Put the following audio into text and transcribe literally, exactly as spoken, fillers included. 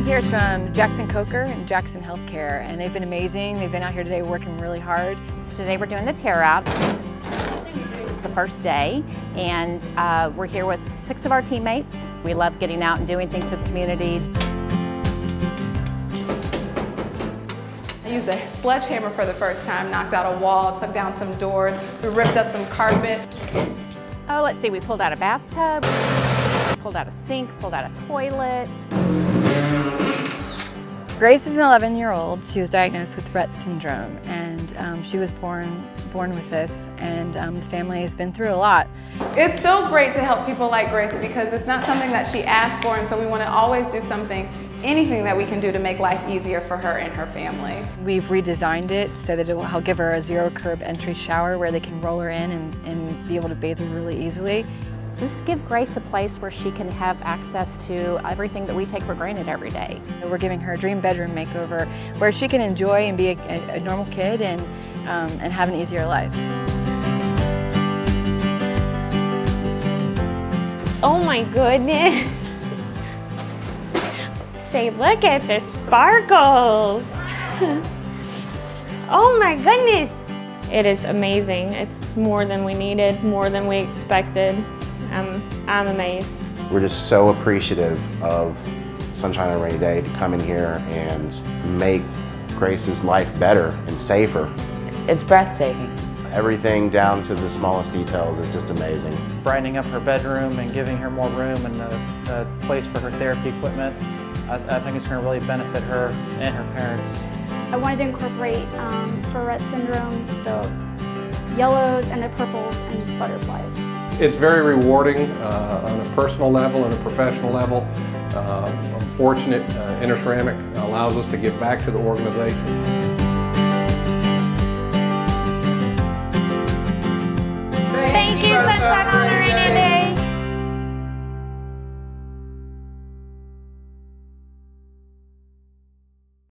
volunteers from Jackson Coker and Jackson Healthcare, and they've been amazing. They've been out here today working really hard. So today we're doing the tear out. It's the first day, and uh, we're here with six of our teammates. We love getting out and doing things for the community. I used a sledgehammer for the first time, knocked out a wall, took down some doors, we ripped up some carpet. Oh, let's see, we pulled out a bathtub. Pulled out a sink, pulled out a toilet. Grace is an eleven-year-old. She was diagnosed with Rett Syndrome, and um, she was born born with this, and um, the family has been through a lot. It's so great to help people like Grace because it's not something that she asked for, and so we want to always do something, anything that we can do to make life easier for her and her family. We've redesigned it so that it will help give her a zero-curb entry shower where they can roll her in and, and be able to bathe her really easily. Just give Grace a place where she can have access to everything that we take for granted every day. We're giving her a dream bedroom makeover where she can enjoy and be a, a normal kid and, um, and have an easier life. Oh my goodness. Say, look at the sparkles. Oh my goodness. It is amazing. It's more than we needed, more than we expected. I'm, I'm amazed. We're just so appreciative of Sunshine on a Ranney Day to come in here and make Grace's life better and safer. It's breathtaking. Everything down to the smallest details is just amazing. Brightening up her bedroom and giving her more room and a, a place for her therapy equipment, I, I think it's going to really benefit her and her parents. I wanted to incorporate um, for Rett Syndrome the yellows and the purples and butterflies. It's very rewarding uh, on a personal level and a professional level. Uh, I'm fortunate uh, Interceramic allows us to give back to the organization.